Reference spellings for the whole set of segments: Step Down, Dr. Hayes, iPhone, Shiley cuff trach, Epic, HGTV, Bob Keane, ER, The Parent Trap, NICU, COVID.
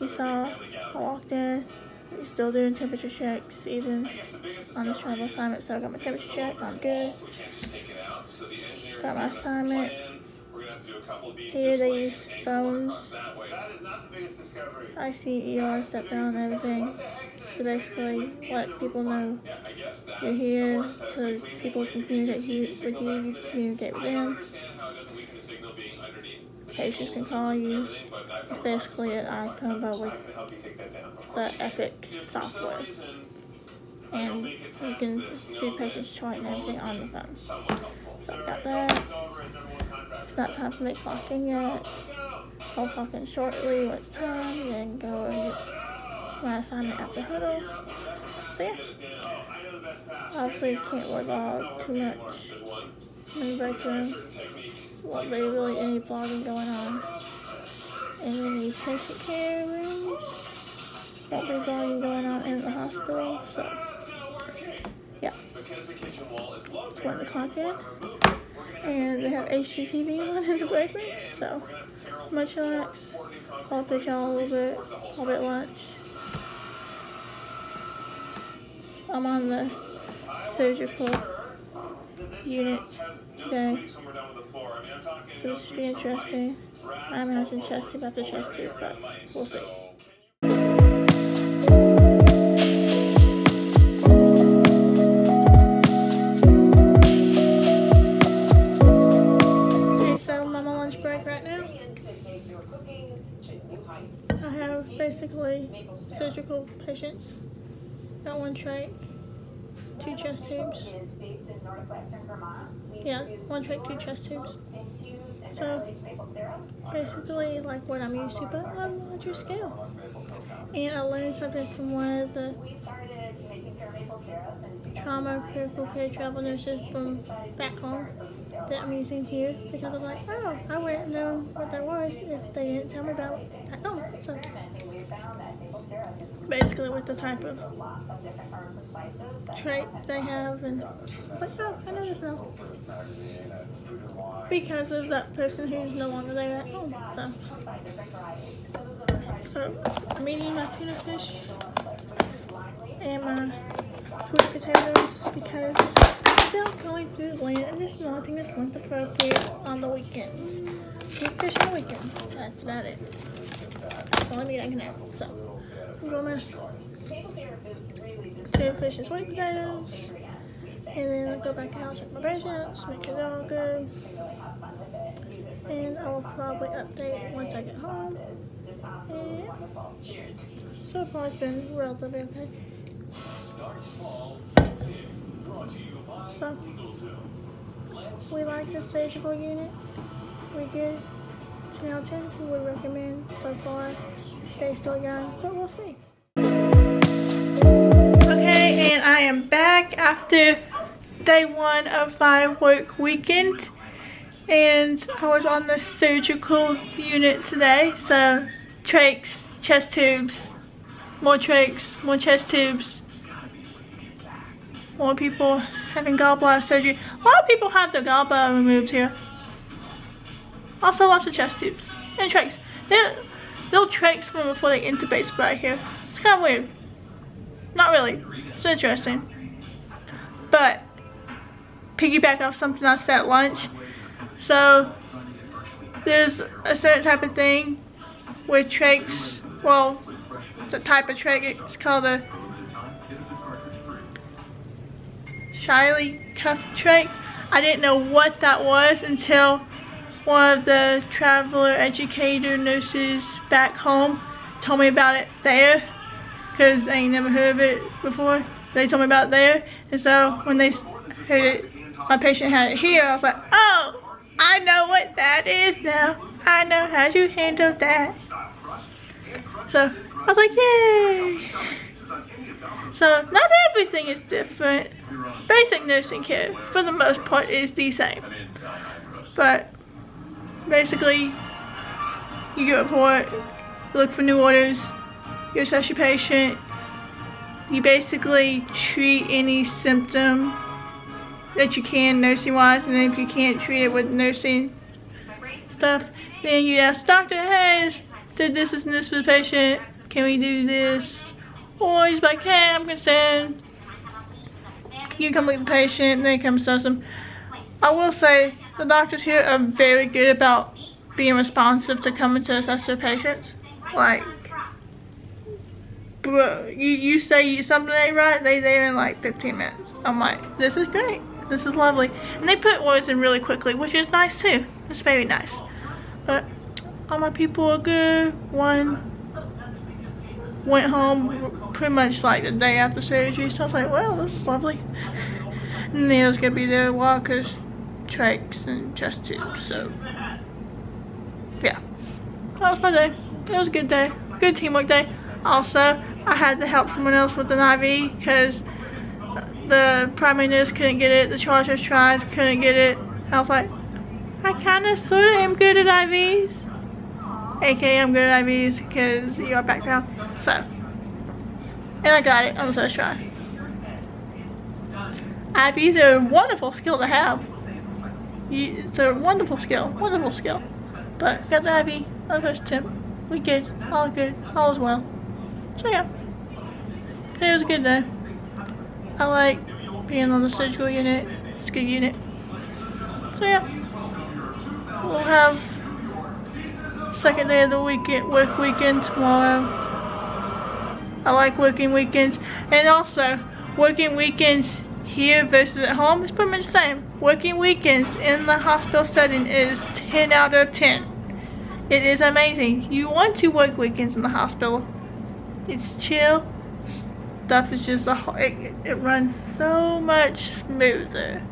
You saw I walked in, we're still doing temperature checks even on this travel assignment. So I got my temperature checked, I'm good. Got my assignment. Here they use phones. I see ER step down and everything to basically let people know you're here so people can communicate with you, you communicate with them. Patients can call you. It's basically an iPhone but with the Epic software. And you can see patients' chart and everything on the phone. So I got that. It's not time for me clocking yet. I'll clock in shortly when it's time, then go and get my assignment after huddle. So yeah. Obviously, can't really vlog too much. I'm in the break room. What they really any vlogging going on. And then the patient care rooms. Won't be vlogging going on in the hospital, so yeah. It's 1 o'clock in, and they have HGTV on in the break room, so much relax. I'll pitch y'all a little bit. I'll be at lunch. I'm on the surgical unit today, so this should be interesting. I imagine chest tube after chest tube, but we'll see. I have basically surgical patients, got one trach, two chest tubes, yeah, one trach, two chest tubes, so basically like what I'm used to but on a larger scale. And I learned something from one of the trauma critical care travel nurses from back home that I'm using here, because I'm like, oh, I wouldn't know what that was if they didn't tell me about it back home. So basically with the type of trait they have, and I was like, oh, I know this now because of that person who's no longer there at home. So I'm eating my tuna fish and my sweet potatoes because I'm still going through the land and just not think it's length appropriate on the weekends. Sweet fish on the weekends, that's about it. That's the only meat I can have. So I'm going to two fish and sweet potatoes, and then I'll go back out, check my patients, make sure they're all good, and I will probably update once I get home. And so far it's been relatively okay. So, we like the surgical unit, we're good. It's now 10, who would recommend so far. They still young, but we'll see. Okay, and I am back after day 1 of my work weekend. And I was on the surgical unit today, so trachs, chest tubes, more trachs, more chest tubes. More people having gallbladder surgery. A lot of people have their gallbladder removed here. Also lots of chest tubes and trachs. They'll trach someone before they intubate right here. It's kind of weird. Not really. It's interesting. But piggyback off something I said at lunch. So there's a certain type of thing with trachs. Well, the type of trach, it's called a Shiley cuff trach. I didn't know what that was until one of the traveler educator nurses back home told me about it there, because I ain't never heard of it before. They told me about it there, and so when they heard it, my patient had it here, I was like, oh, I know what that is now. I know how to handle that. So I was like, yay. So not everything is different. Basic nursing care for the most part is the same, but basically you get a report, you look for new orders, you assess your patient, you basically treat any symptom that you can nursing wise, and then if you can't treat it with nursing stuff, then you ask Dr. Hayes did this, this, and this for the patient. Can we do this? Or he's like, hey, I'm concerned. Can you come with the patient? And then comes to them. I will say, the doctors here are very good about being responsive to coming to assess their patients. Like, bro, you say something ain't right, they're there in like 15 minutes. I'm like, this is great. This is lovely. And they put words in really quickly, which is nice too. It's very nice. But all my people are good. One went home pretty much like the day after surgery, so I was like, well, this is lovely. And Neil's gonna be there with walkers, trachs, and chest tubes, so yeah. That was my day. It was a good day. Good teamwork day. Also, I had to help someone else with an IV because the primary nurse couldn't get it, the charge nurse tried, couldn't get it. I was like, I kinda sorta am good at IVs. AKA I'm good at IVs because ER background. So, and I got it on the first try. IVs are a wonderful skill to have. It's a wonderful skill. But got the IV on the first attempt. We good, all is well. So yeah, it was a good day. I like being on the surgical unit, it's a good unit. So yeah, we'll have second day of the weekend, work weekend tomorrow. I like working weekends, and also working weekends here versus at home is pretty much the same. Working weekends in the hospital setting is 10 out of 10. It is amazing. You want to work weekends in the hospital. It's chill. Stuff is just it runs so much smoother.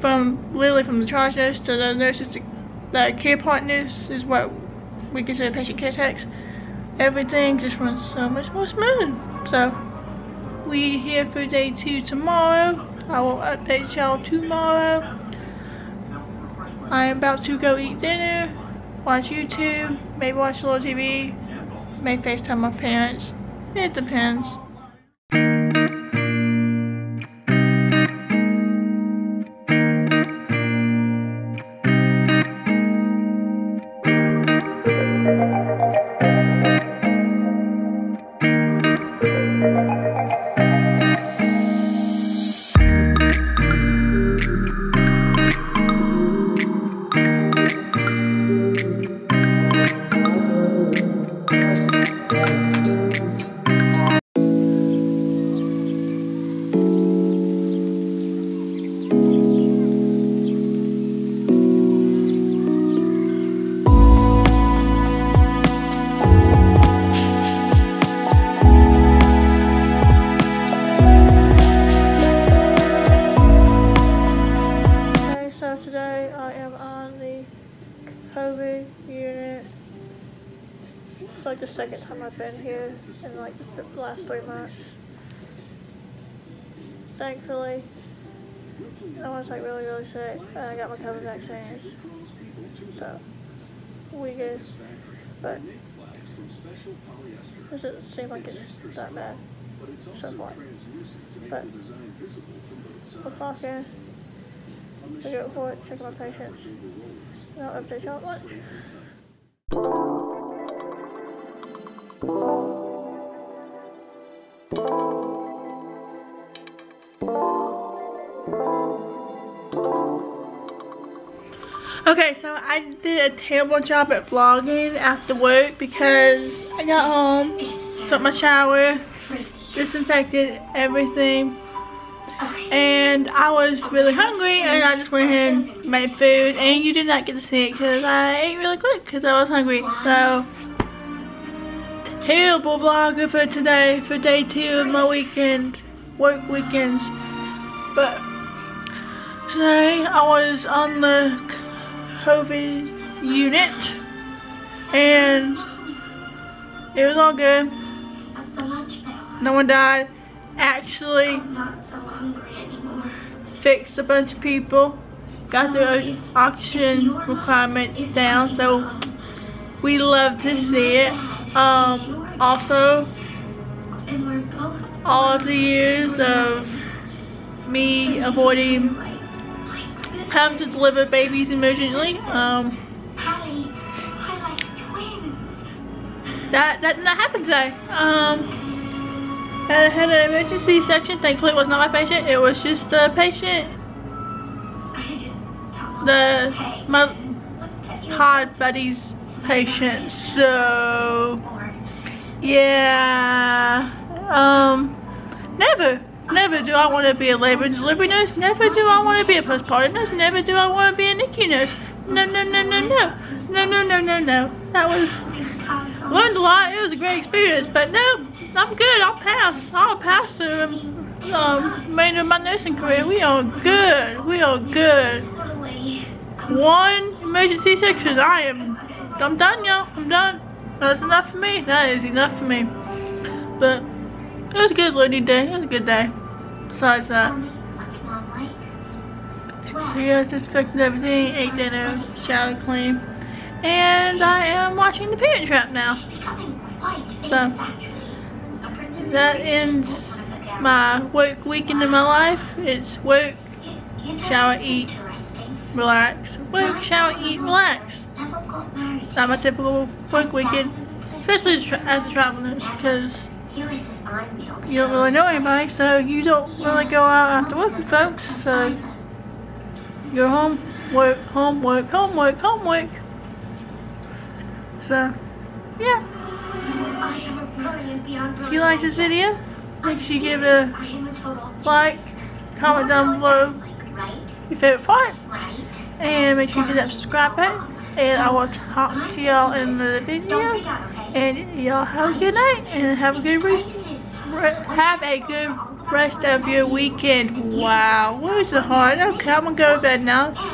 From literally from the charge nurse to the nurses to the care partners is what we consider patient care techs. Everything just runs so much more smooth. So we here for day 2 tomorrow. I will update y'all tomorrow. I am about to go eat dinner, watch YouTube, maybe watch a little TV, may FaceTime my parents. It depends. Second time I've been here in like the last 3 months. Thankfully, I was like really, really sick, and I got my COVID vaccines, so we good. But it doesn't seem like it's that bad so far. But let's walk in, figure out for it, check my patients, and I'll update y'all at lunch. Okay, so I did a terrible job at vlogging after work because I got home, took my shower, disinfected everything, and I was really hungry, and I just went ahead and made food, and you did not get to see it because I ate really quick because I was hungry. So terrible vlogger for today, for day 2 of my weekend, work weekends. But today I was on the COVID unit, and it was all good. No one died. Actually, fixed a bunch of people, got their oxygen requirements down, so we love to see it. Also, all of the years of me avoiding having to deliver babies emergently. that did not happen today. I had an emergency section. Thankfully it was not my patient, it was just the patient, my hard buddy's patient. So yeah, never do I want to be a labor and delivery nurse, never do I want to be a postpartum nurse, never do I want to be a NICU nurse. No. That was, learned a lot, it was a great experience, but no, I'm good, I'll pass for the remainder of my nursing career. We are good. One emergency section, I'm done, y'all, I'm done. That's enough for me, that is enough for me. But it was a good learning day, it was a good day. Besides that. So yeah, just inspected everything, ate dinner, shower, clean. And I am watching The Parent Trap now. So that ends my work weekend in my life. It's work, shower, eat, relax. Work, shower, eat, relax. It's not my typical work weekend, especially as a travel nurse, because you don't really know anybody, so you don't really go out after work with folks. So you're home, work, home, work, home, work, home, work. So, yeah. If you like this video, make sure you give it a like, comment down below your favorite part, and make sure you hit that subscribe button. And I will talk to y'all in another video. And y'all have a good night and have a good week. Have a good rest of your weekend. Wow, where's the heart? Okay, I'm gonna go to bed now.